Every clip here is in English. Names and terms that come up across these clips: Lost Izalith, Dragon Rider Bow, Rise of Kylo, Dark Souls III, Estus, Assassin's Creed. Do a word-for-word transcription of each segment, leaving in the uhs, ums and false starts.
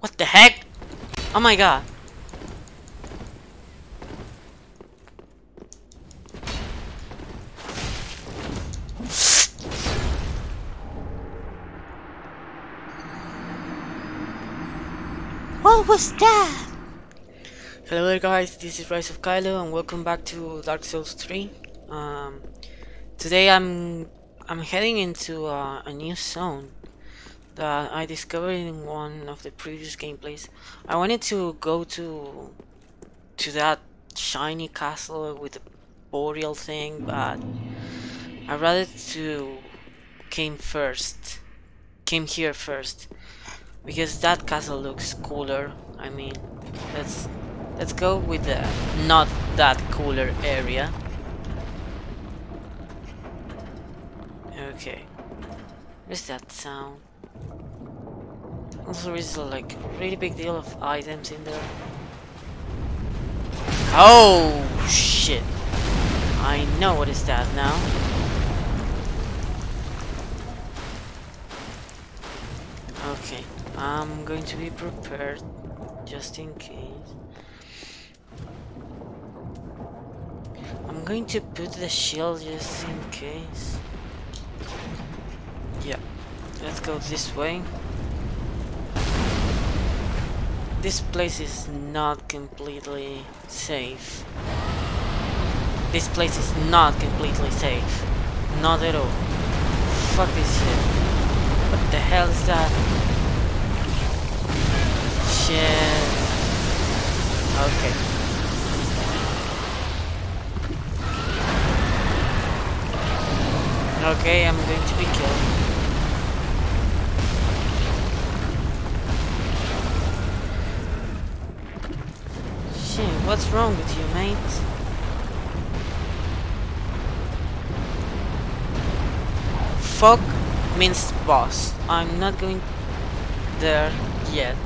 What the heck? Oh my god. What was that? Hello there guys, this is Rise of Kylo and welcome back to Dark Souls three. Um, today I'm I'm heading into uh, a new zone that I discovered in one of the previous gameplays. I wanted to go to to that shiny castle with the boreal thing, but I rather to came first, came here first. Because that castle looks cooler. I mean, let's let's go with the not that cooler area. Okay, where's that sound? Also, is like really big deal of items in there. Oh shit! I know what is that now. Okay. I'm going to be prepared, just in case. I'm going to put the shield just in case. Yeah, let's go this way. This place is not completely safe. This place is not completely safe. Not at all. Fuck this shit. What the hell is that? Shit. Okay. Okay, I'm going to be killed. Shit, what's wrong with you, mate? Fuck means boss. I'm not going there yet.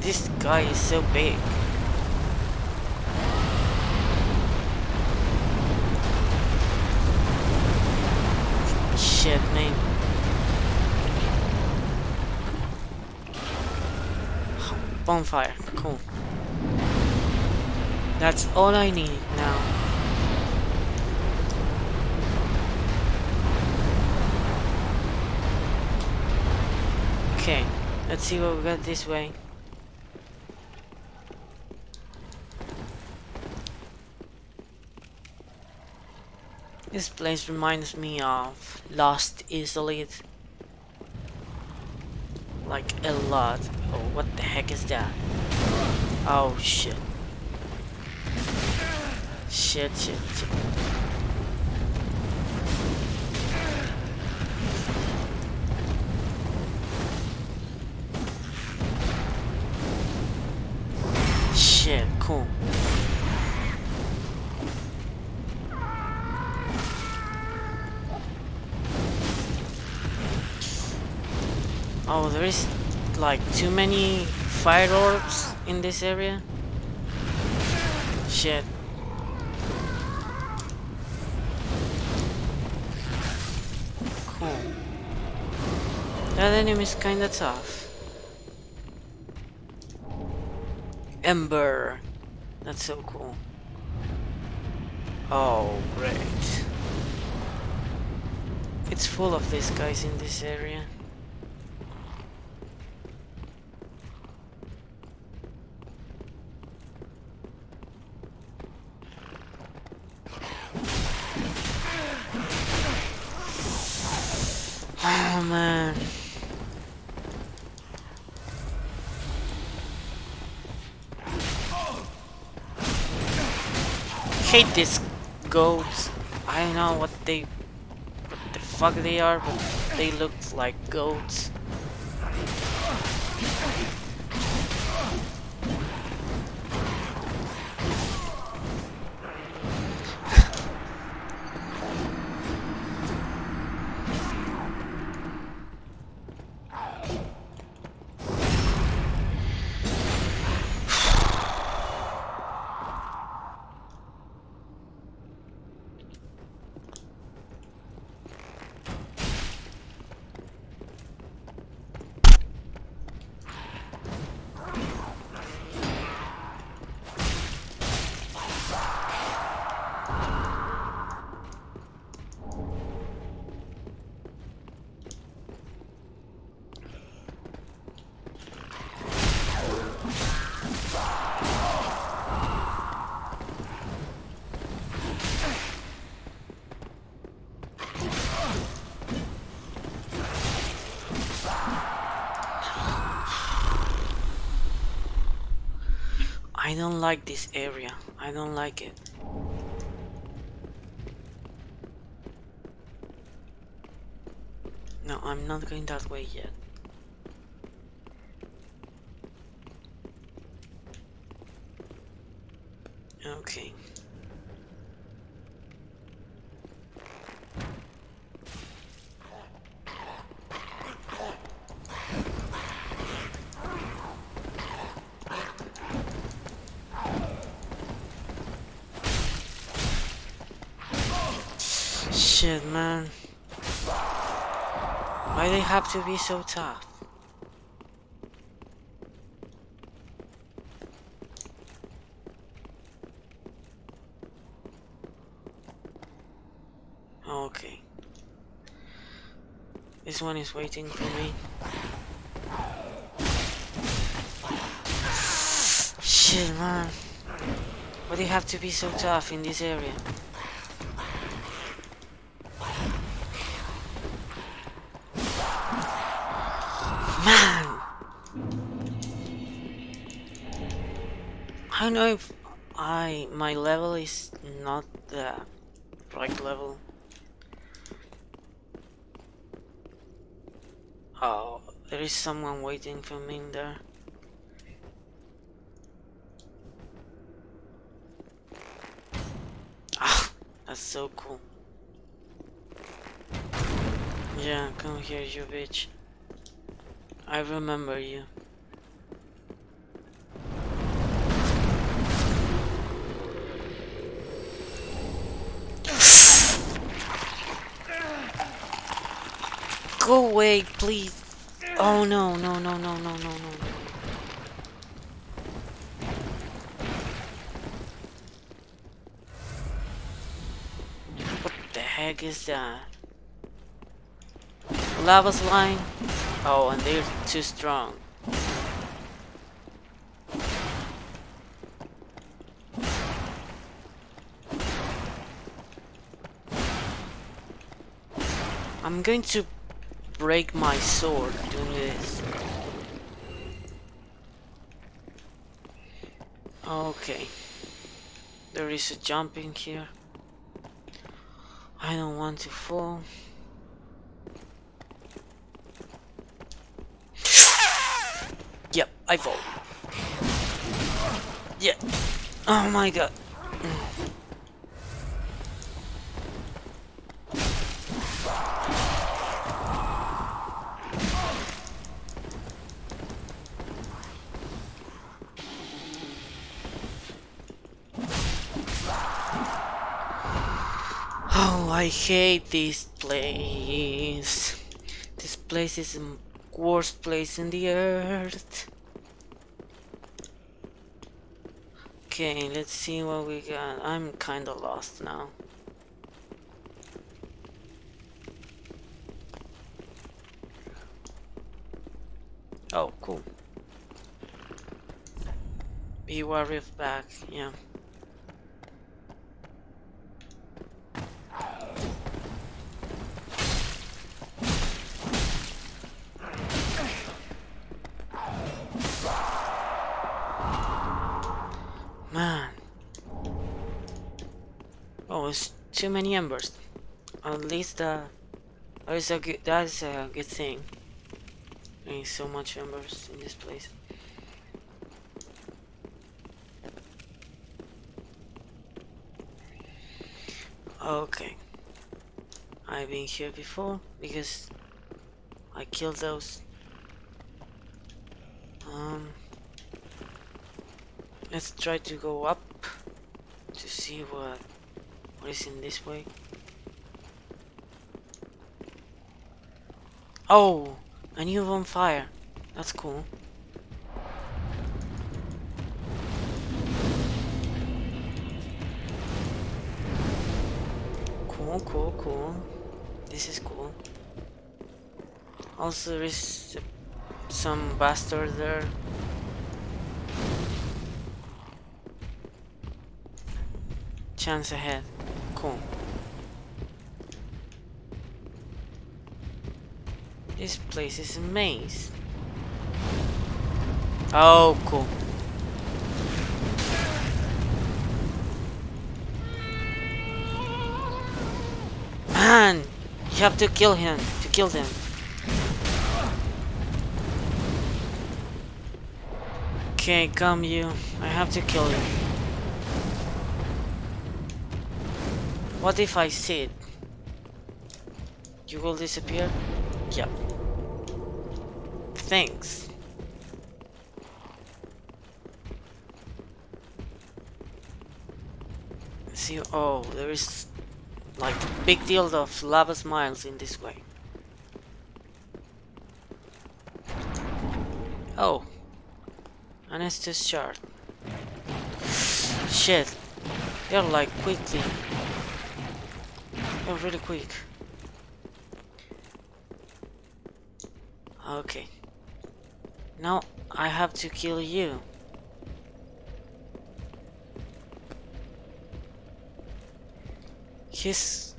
This guy is so big. Shit, man. Bonfire, cool. That's all I need now. Okay, let's see what we got this way. This place reminds me of Lost Izalith, like a lot. Oh, what the heck is that? Oh shit! Shit! Shit! Shit! Shit! Cool. Oh, there is like too many fire orbs in this area. Shit. Cool. That enemy is kinda tough. Ember. That's so cool. Oh, great. It's full of these guys in this area. Oh man. Hate these goats. I don't know what they what the fuck they are, but they look like goats. I don't like this area. I don't like it. No, I'm not going that way yet. Okay. Shit, man. Why they have to be so tough? Okay. This one is waiting for me. Shit, man. Why do you have to be so tough in this area? I don't know if I my level is not the right level. Oh, there is someone waiting for me in there. Ah, that's so cool. Yeah, come here, you bitch. I remember you. Go away, please. Oh no, no, no, no, no, no, no. What the heck is that? Lava slime? Oh, and they're too strong. I'm going to break my sword doing this. Okay. There is a jump in here. I don't want to fall. Yep, I fall. Yeah. Oh my god. I hate this place. This place is the worst place in the earth. Okay, let's see what we got. I'm kinda lost now. Oh, cool. Be worried back, yeah. Too many embers. At least uh, that is a good, that is a good thing. There is so much embers in this place. Okay, I've been here before because I killed those. Um, let's try to go up to see what. What is in this way? Oh, a new bonfire. That's cool. Cool, cool, cool. This is cool. Also, there is some bastard there. Chance ahead. Cool. This place is a maze. Oh, cool. Man, you have to kill him to kill them. Okay, come you. I have to kill you. What if I see it? You will disappear? Yep. Thanks. See, oh, there is like a big deal of lava smiles in this way. Oh. And it's too short. Shit. They're like quickly. They're really quick. Okay. Now I have to kill you. He's...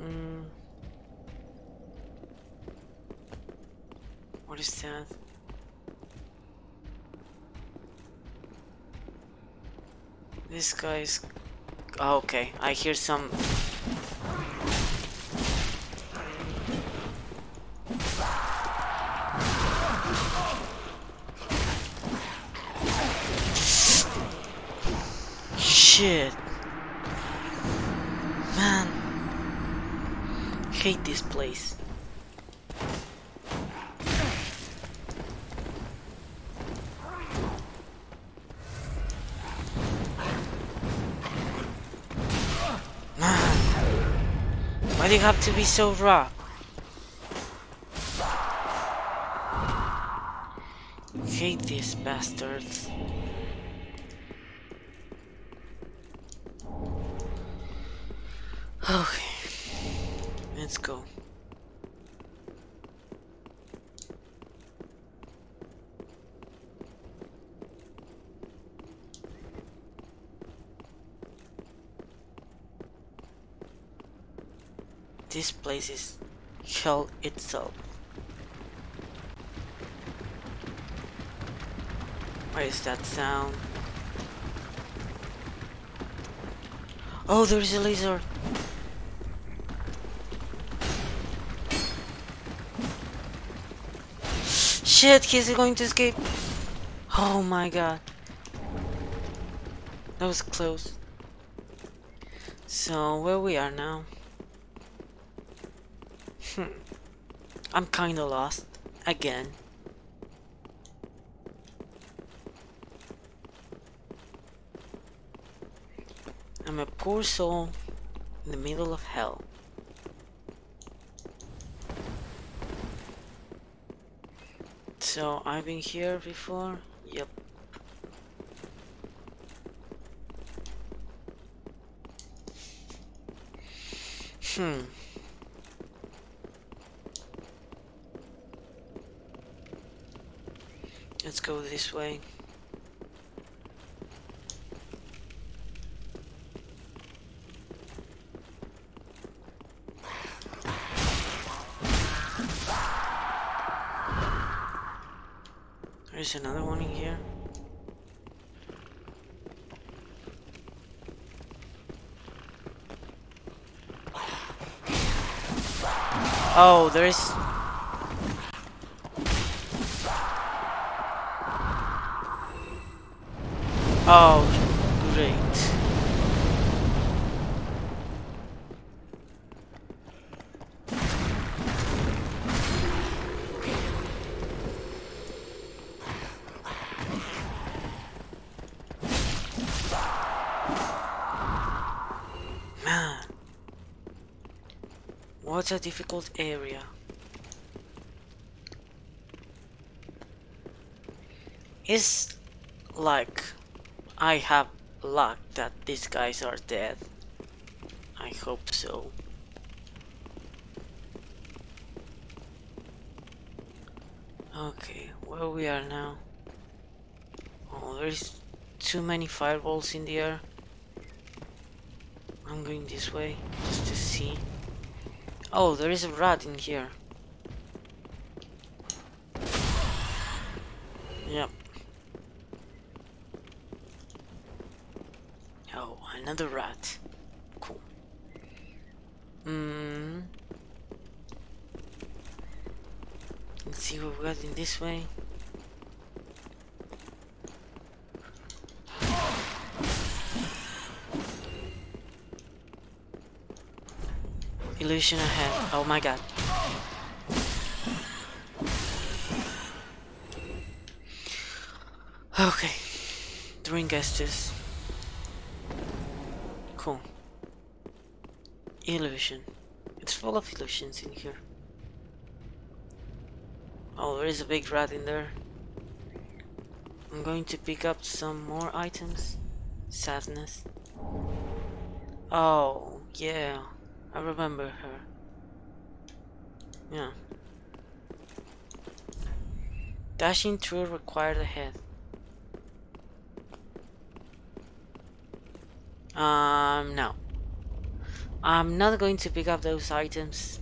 Mm. What is that? This guy's... Oh, okay, I hear some... Shit. Man. I hate this place. Why do you have to be so rough? Hate these bastards. Okay, let's go. This place is hell itself. Where is that sound? Oh, there is a lizard. Shit, he's going to escape. Oh my god. That was close. So, where we are now? Hmm. I'm kinda lost. Again. I'm a poor soul in the middle of hell. So, I've been here before? Yep. Hmm. Let's go this way. There's another one in here. Oh, there is. Oh, great. Man, what a difficult area. It's like I have luck that these guys are dead. I hope so. Okay, where we are now? Oh, there's too many fireballs in the air. I'm going this way just to see. Oh, there is a rat in here. Yep. Another rat. Cool. Hmm. Let's see what we got in this way. Illusion ahead. Oh my god. Okay. Drink Estus. Cool. Illusion. It's full of illusions in here. Oh, there is a big rat in there. I'm going to pick up some more items. Sadness. Oh, yeah. I remember her. Yeah. Dashing through required ahead. Um, no. I'm not going to pick up those items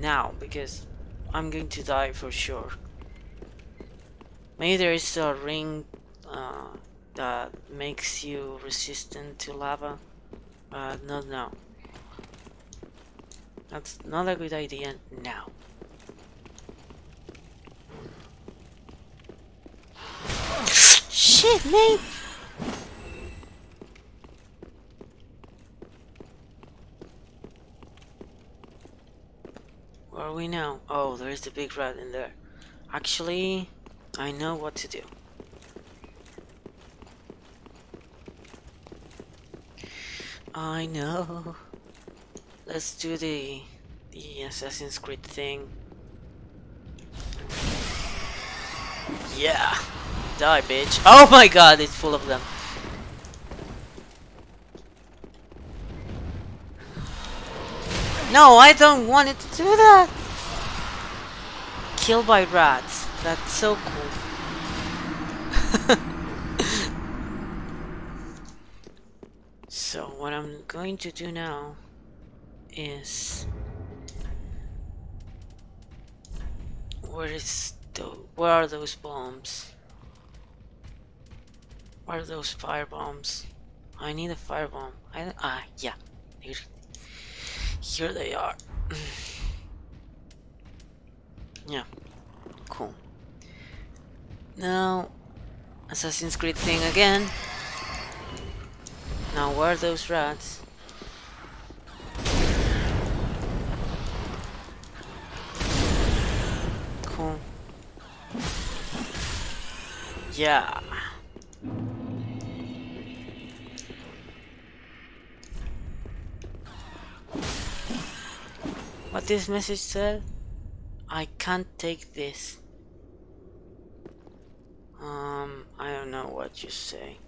now because I'm going to die for sure. Maybe there is a ring uh, that makes you resistant to lava. Uh, not now. That's not a good idea now. Shit, mate! Where are we now? Oh, there is the big rat in there. Actually, I know what to do. I know. Let's do the, the Assassin's Creed thing. Yeah! Die, bitch! Oh my god, it's full of them! No, I don't want it to do that! Killed by rats. That's so cool. So, what I'm going to do now is where is the where are those bombs? Where are those fire bombs? I need a fire bomb. I ah yeah, here, here they are. Yeah, cool. Now Assassin's Creed thing again. Now where are those rats? Yeah. What this message said? I can't take this. Um, I don't know what you say.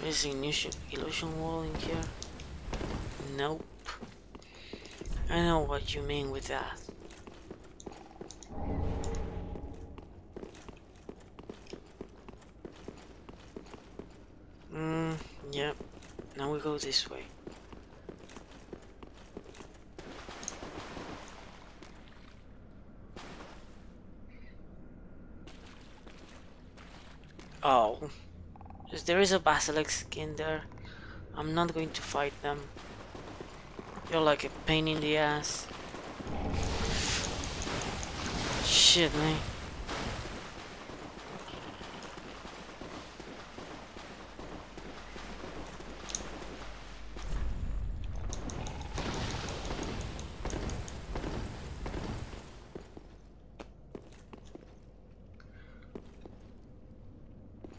There's an illusion, illusion wall in here. Nope. I know what you mean with that. Mm, yep. Yeah. Now we go this way. Oh. If there is a basilisk in there, I'm not going to fight them. You're like a pain in the ass. Shit, man.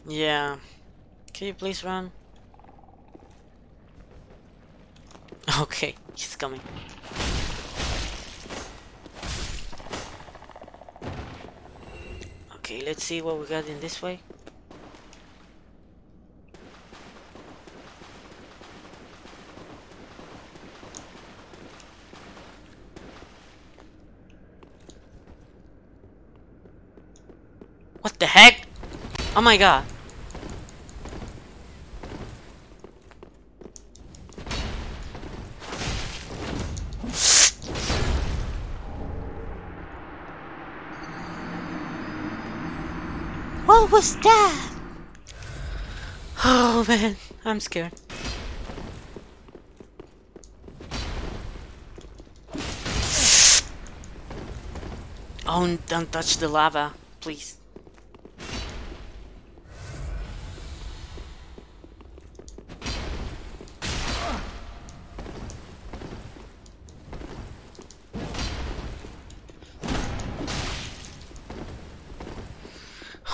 Yeah. Can you please run? Okay, he's coming. Okay, let's see what we got in this way. What the heck? Oh my god. What was that? Oh man, I'm scared. Oh, don't touch the lava, please.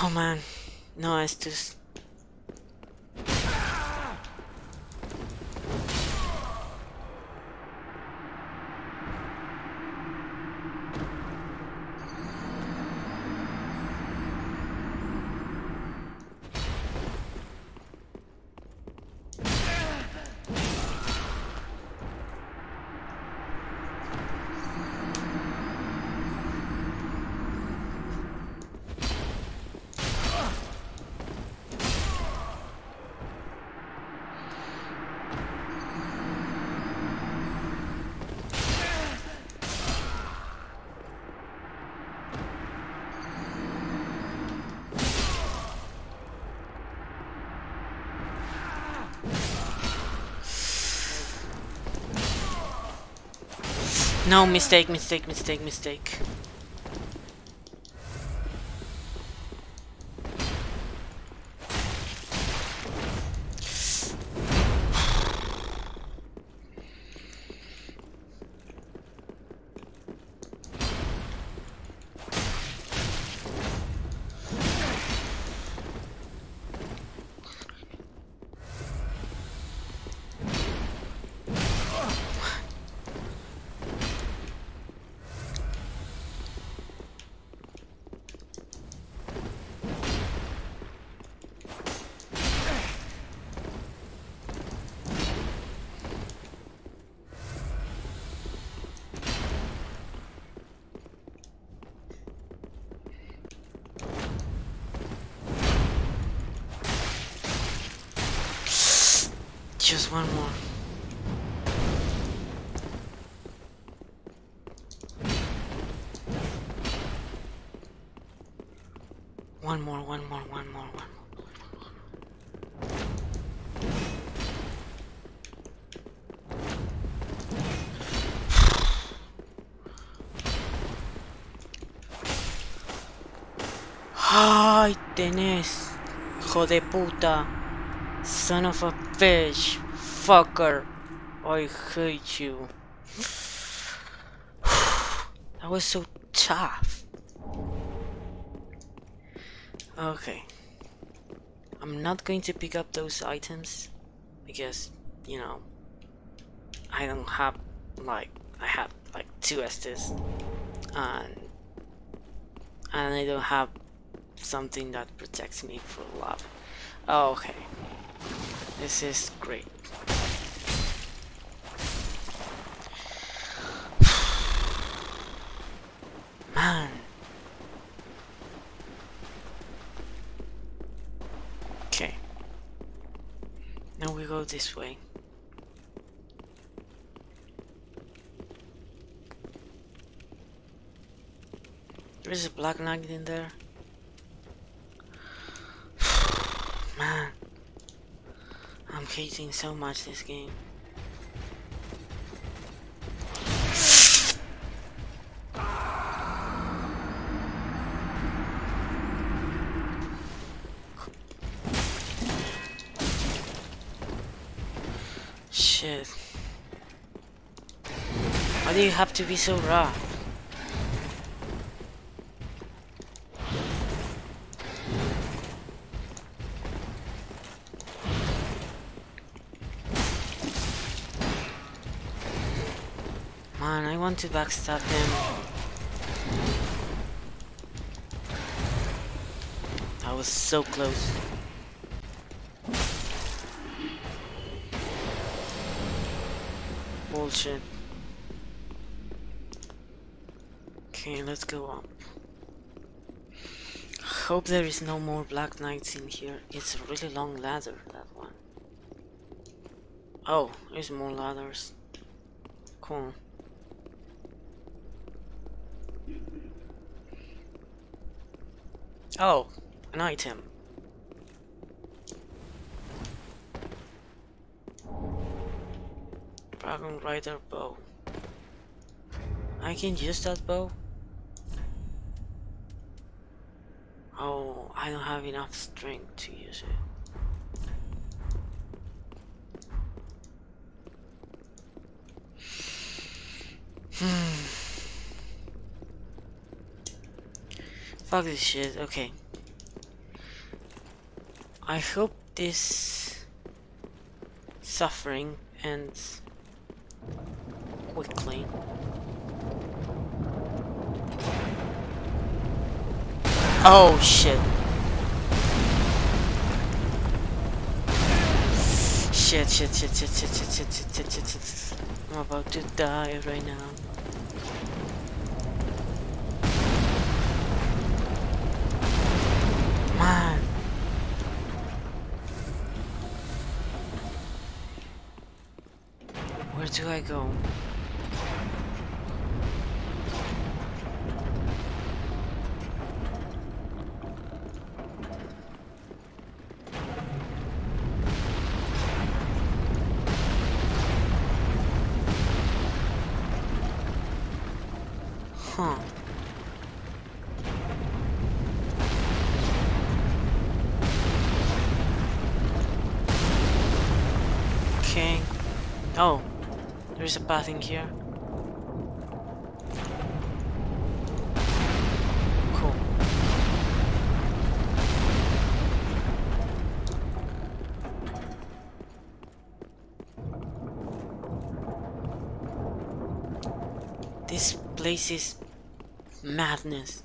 Oh man, no, it's just... No, mistake, mistake, mistake, mistake. Just one more. One more, one more, one more, one more. Ay, tenés, hijo de puta. Son of a bitch, fucker, I hate you. That was so tough. Okay. I'm not going to pick up those items because, you know, I don't have, like, I have like two Estes and, and I don't have something that protects me from lava. Oh, okay. This is great. Man. Okay. Now we go this way. There is a black nugget in there. Man. I'm hating so much this game. Shit. Why do you have to be so rough? I want to backstab him. I was so close. Bullshit. Okay, let's go up. Hope there is no more black knights in here. It's a really long ladder, that one. Oh, there's more ladders. Cool. Oh, an item. Dragon Rider Bow. I can use that bow? Oh, I don't have enough strength to use it. Fuck this shit. Okay. I hope this suffering ends quickly. Oh shit. Shit, shit, shit, shit, shit, shit, shit, shit, shit, shit, shit. I'm about to die right now. Man. Where do I go? Huh. Okay. Oh, there's a path in here. Cool. This place is madness.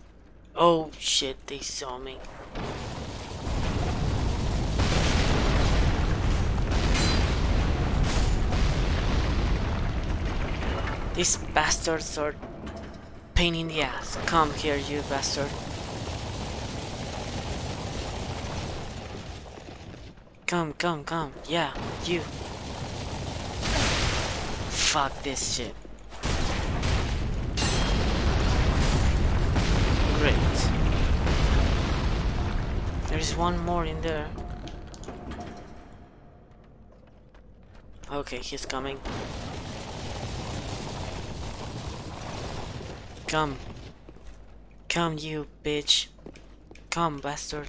Oh shit, they saw me. These bastards are pain in the ass. Come here, you bastard. Come, come, come. Yeah, you. Fuck this shit. Great. There is one more in there. Okay, he's coming. Come. Come, you bitch. Come, bastard.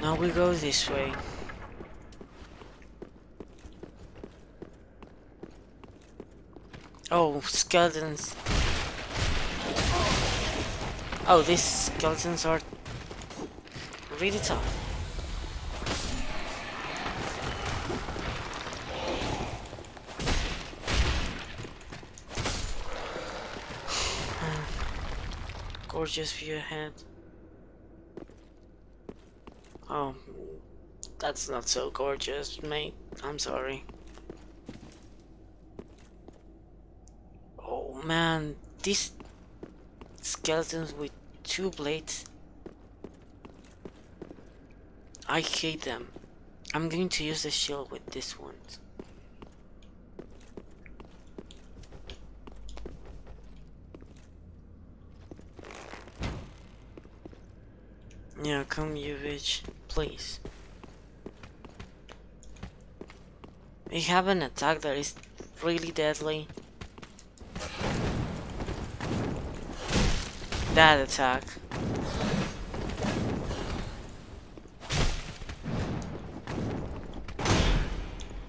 Now we go this way. Oh, skeletons. Oh, these skeletons are really tough. Gorgeous view ahead. Oh, that's not so gorgeous, mate. I'm sorry. Oh man, these skeletons with two blades. I hate them. I'm going to use the shield with this one. Yeah, come you bitch. Please. We have an attack that is really deadly. That attack.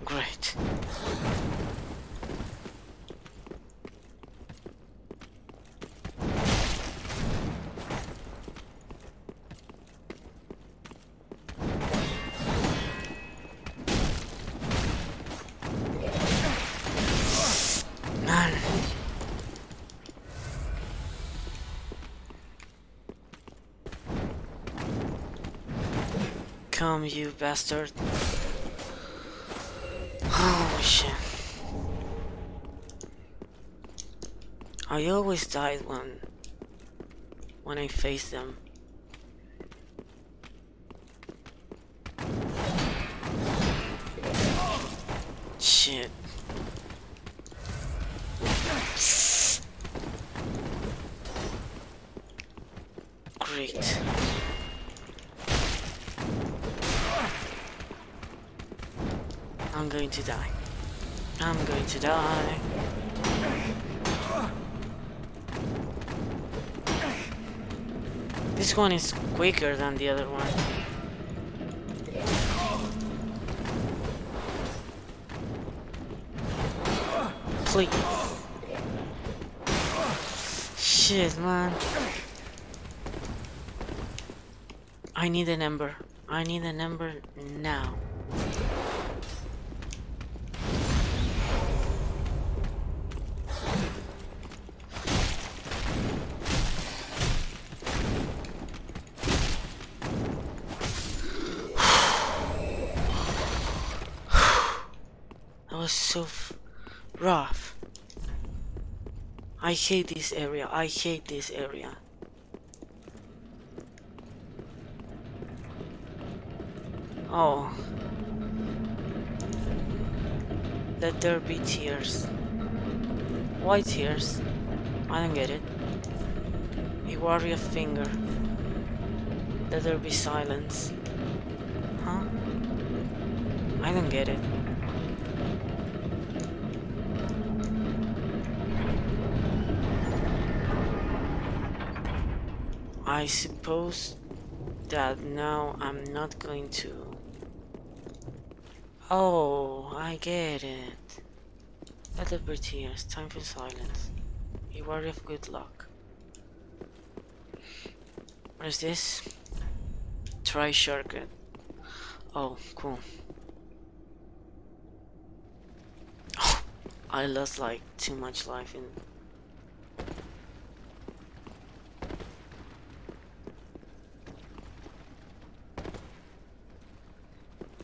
Great. Come, you bastard. Oh shit. I always died when when I faced them. Shit. Great. I'm going to die. I'm going to die. This one is quicker than the other one. Please. Shit, man. I need an ember. I need an ember now. That was so f rough. I hate this area. I hate this area. Oh, let there be tears. Why tears? I don't get it. A warrior finger. Let there be silence. Huh? I don't get it. I suppose that now I'm not going to... Oh, I get it. Let there be tears. Time for silence. A warrior of good luck. What is this? Try shortcut. Oh, cool. Oh, I lost like too much life in.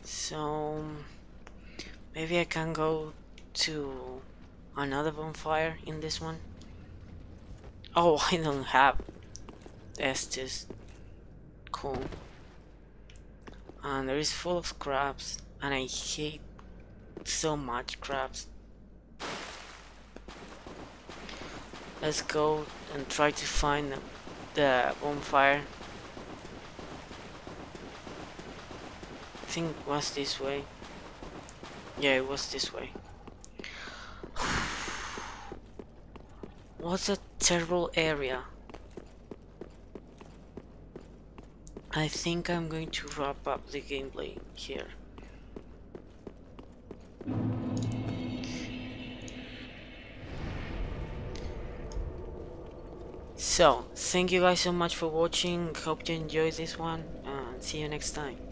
So maybe I can go to another bonfire in this one. Oh, I don't have Estus. Cool. And there is full of crabs, and I hate so much crabs. Let's go and try to find the bonfire. I think it was this way. Yeah, it was this way. What's a terrible area? I think I'm going to wrap up the gameplay here. So, thank you guys so much for watching. Hope you enjoyed this one, and see you next time.